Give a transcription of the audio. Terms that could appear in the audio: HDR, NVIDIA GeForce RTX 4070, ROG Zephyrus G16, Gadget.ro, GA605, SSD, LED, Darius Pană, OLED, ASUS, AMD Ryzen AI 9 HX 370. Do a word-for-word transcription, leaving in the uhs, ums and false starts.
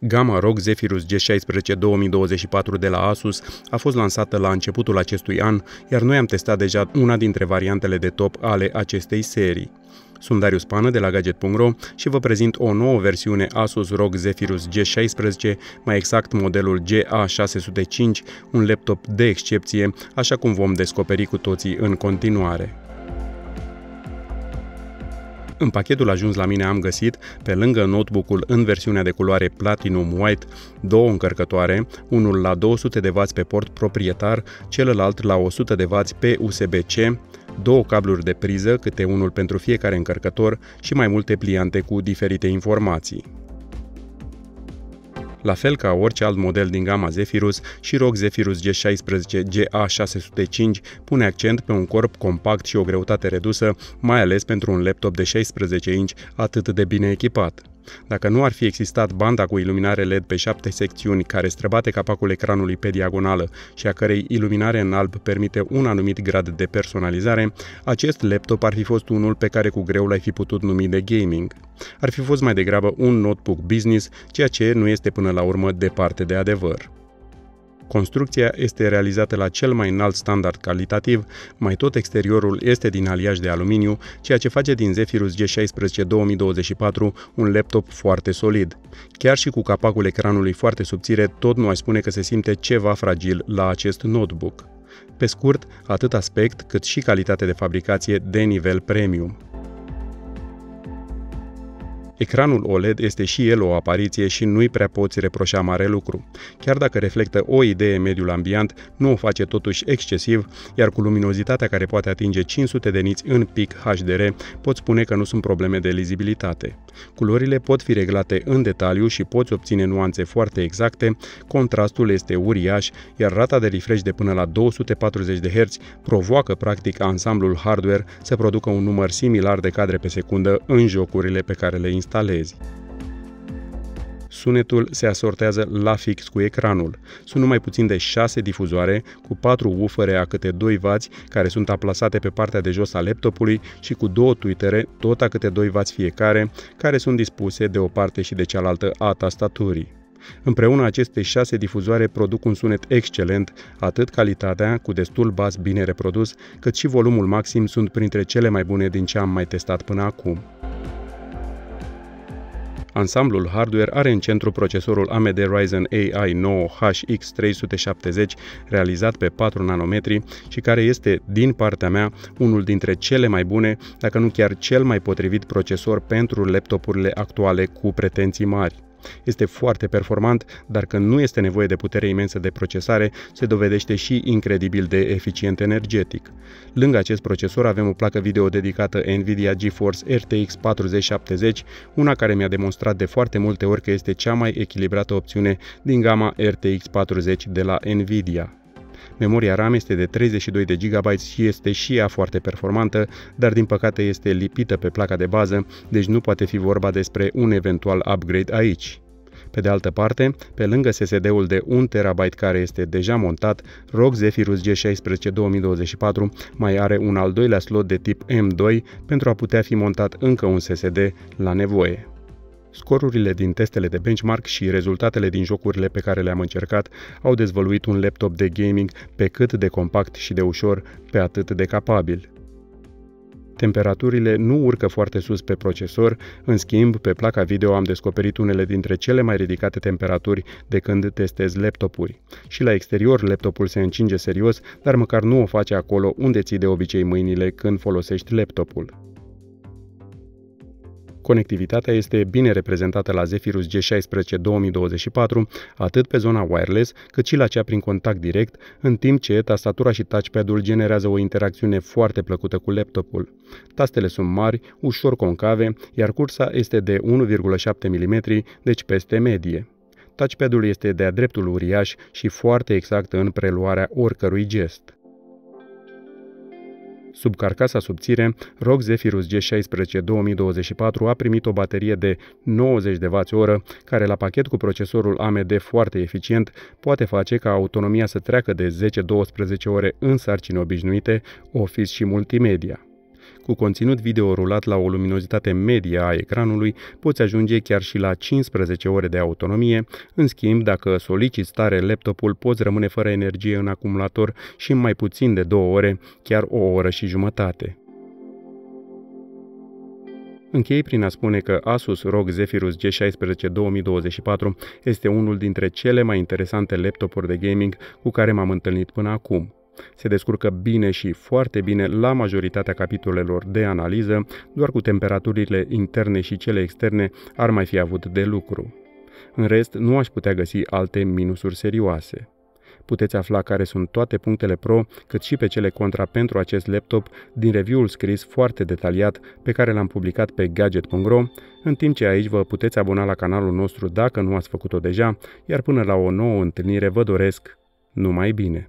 Gama R O G Zephyrus G șaisprezece două mii douăzeci și patru de la ASUS a fost lansată la începutul acestui an, iar noi am testat deja una dintre variantele de top ale acestei serii. Sunt Darius Pană de la Gadget punct ro și vă prezint o nouă versiune ASUS R O G Zephyrus G șaisprezece, mai exact modelul G A șase sute cinci, un laptop de excepție, așa cum vom descoperi cu toții în continuare. În pachetul ajuns la mine am găsit, pe lângă notebook-ul în versiunea de culoare Platinum White, două încărcătoare, unul la două sute de wați pe port proprietar, celălalt la o sută de wați pe U S B C, două cabluri de priză, câte unul pentru fiecare încărcător și mai multe pliante cu diferite informații. La fel ca orice alt model din gama Zephyrus, și R O G Zephyrus G șaisprezece G A șase sute cinci pune accent pe un corp compact și o greutate redusă, mai ales pentru un laptop de șaisprezece inci atât de bine echipat. Dacă nu ar fi existat banda cu iluminare L E D pe șapte secțiuni care străbate capacul ecranului pe diagonală și a cărei iluminare în alb permite un anumit grad de personalizare, acest laptop ar fi fost unul pe care cu greu l-ai fi putut numi de gaming. Ar fi fost mai degrabă un notebook business, ceea ce nu este până la urmă departe de adevăr. Construcția este realizată la cel mai înalt standard calitativ, mai tot exteriorul este din aliaj de aluminiu, ceea ce face din Zephyrus G șaisprezece două mii douăzeci și patru un laptop foarte solid. Chiar și cu capacul ecranului foarte subțire, tot nu aș spune că se simte ceva fragil la acest notebook. Pe scurt, atât aspect cât și calitate de fabricație de nivel premium. Ecranul O L E D este și el o apariție și nu-i prea poți reproșa mare lucru. Chiar dacă reflectă o idee mediul ambiant, nu o face totuși excesiv, iar cu luminozitatea care poate atinge cinci sute de niți în pic H D R, pot spune că nu sunt probleme de lizibilitate. Culorile pot fi reglate în detaliu și poți obține nuanțe foarte exacte, contrastul este uriaș, iar rata de refresh de până la două sute patruzeci de herți provoacă practic ansamblul hardware să producă un număr similar de cadre pe secundă în jocurile pe care le instalezi. Sunetul se asortează la fix cu ecranul. Sunt numai puțin de șase difuzoare, cu patru woofer a câte doi wați, care sunt aplasate pe partea de jos a laptopului și cu două tweetere, tot a câte doi wați fiecare, care sunt dispuse de o parte și de cealaltă a tastaturii. Împreună aceste șase difuzoare produc un sunet excelent, atât calitatea, cu destul bas bine reprodus, cât și volumul maxim sunt printre cele mai bune din ce am mai testat până acum. Ansamblul hardware are în centru procesorul A M D Ryzen A I nouă H X trei sute șaptezeci, realizat pe patru nanometri și care este, din partea mea, unul dintre cele mai bune, dacă nu chiar cel mai potrivit procesor pentru laptopurile actuale cu pretenții mari. Este foarte performant, dar când nu este nevoie de putere imensă de procesare, se dovedește și incredibil de eficient energetic. Lângă acest procesor avem o placă video dedicată NVIDIA GeForce R T X patru mii șaptezeci, una care mi-a demonstrat de foarte multe ori că este cea mai echilibrată opțiune din gama R T X patruzeci de la NVIDIA. Memoria RAM este de treizeci și doi de gigabyte și este și ea foarte performantă, dar din păcate este lipită pe placa de bază, deci nu poate fi vorba despre un eventual upgrade aici. Pe de altă parte, pe lângă S S D-ul de un terabyte care este deja montat, R O G Zephyrus G șaisprezece două mii douăzeci și patru mai are un al doilea slot de tip M doi pentru a putea fi montat încă un S S D la nevoie. Scorurile din testele de benchmark și rezultatele din jocurile pe care le-am încercat au dezvăluit un laptop de gaming pe cât de compact și de ușor, pe atât de capabil. Temperaturile nu urcă foarte sus pe procesor, în schimb, pe placa video am descoperit unele dintre cele mai ridicate temperaturi de când testez laptopuri. Și la exterior laptopul se încinge serios, dar măcar nu o face acolo unde ții de obicei mâinile când folosești laptopul. Conectivitatea este bine reprezentată la Zephyrus G șaisprezece două mii douăzeci și patru, atât pe zona wireless, cât și la cea prin contact direct, în timp ce tastatura și touchpad-ul generează o interacțiune foarte plăcută cu laptopul. Tastele sunt mari, ușor concave, iar cursa este de unu virgulă șapte milimetri, deci peste medie. Touchpad-ul este de-a dreptul uriaș și foarte exact în preluarea oricărui gest. Sub carcasa subțire, R O G Zephyrus G șaisprezece două mii douăzeci și patru a primit o baterie de nouăzeci de wați oră, care la pachet cu procesorul A M D foarte eficient poate face ca autonomia să treacă de zece la doisprezece ore în sarcini obișnuite, office și multimedia. Cu conținut video rulat la o luminozitate medie a ecranului, poți ajunge chiar și la cincisprezece ore de autonomie. În schimb, dacă soliciți tare laptopul, poți rămâne fără energie în acumulator și în mai puțin de două ore, chiar o oră și jumătate. Închei prin a spune că ASUS ROG Zephyrus G șaisprezece două mii douăzeci și patru este unul dintre cele mai interesante laptopuri de gaming cu care m-am întâlnit până acum. Se descurcă bine și foarte bine la majoritatea capitolelor de analiză, doar cu temperaturile interne și cele externe ar mai fi avut de lucru. În rest, nu aș putea găsi alte minusuri serioase. Puteți afla care sunt toate punctele pro, cât și pe cele contra pentru acest laptop din review-ul scris foarte detaliat pe care l-am publicat pe Gadget punct ro, în timp ce aici vă puteți abona la canalul nostru dacă nu ați făcut-o deja, iar până la o nouă întâlnire vă doresc numai bine!